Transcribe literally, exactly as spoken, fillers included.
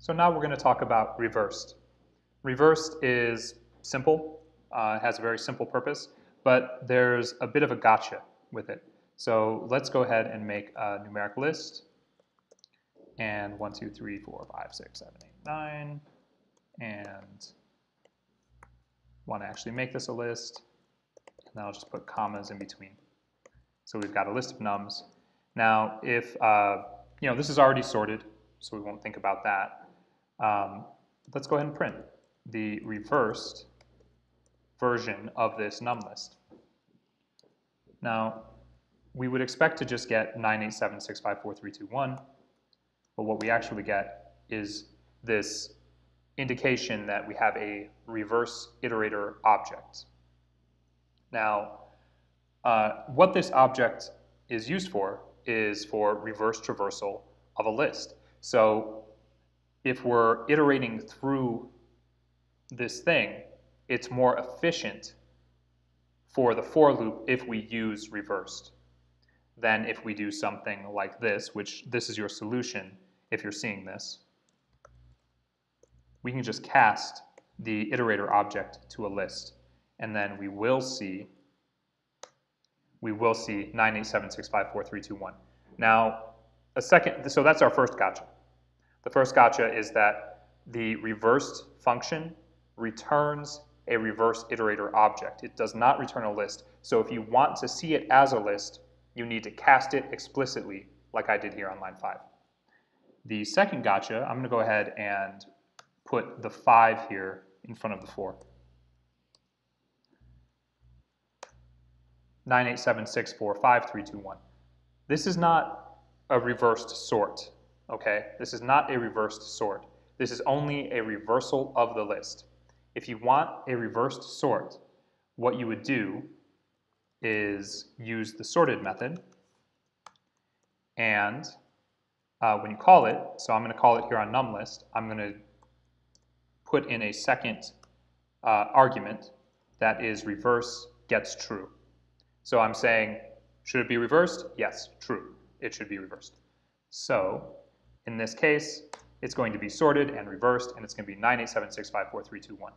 So now we're going to talk about reversed. Reversed is simple, uh, has a very simple purpose, but there's a bit of a gotcha with it. So let's go ahead and make a numeric list. And one, two, three, four, five, six, seven, eight, nine. And want to actually make this a list. And then I'll just put commas in between. So we've got a list of nums. Now, if, uh, you know, this is already sorted, so we won't think about that. Um, let's go ahead and print the reversed version of this num list. Now, we would expect to just get nine eight seven six five four three two one, but what we actually get is this indication that we have a reverse iterator object. Now, uh, what this object is used for is for reverse traversal of a list. So if we're iterating through this thing, it's more efficient for the for loop if we use reversed than if we do something like this, which this is your solution if you're seeing this. We can just cast the iterator object to a list, and then we will see we will see nine eight seven six five four three two one. Now, a second, so that's our first gotcha. The first gotcha is that the reversed function returns a reverse iterator object. It does not return a list. So if you want to see it as a list, you need to cast it explicitly, like I did here on line five. The second gotcha, I'm going to go ahead and put the five here in front of the four. nine eight seven six four five three two one. This is not a reversed sort, okay? This is not a reversed sort. This is only a reversal of the list. If you want a reversed sort, what you would do is use the sorted method, and uh, when you call it, so I'm going to call it here on numList, I'm going to put in a second uh, argument that is reverse gets true. So I'm saying, should it be reversed? Yes, true, it should be reversed. So in this case, it's going to be sorted and reversed, and it's going to be nine eight seven six five four three two one.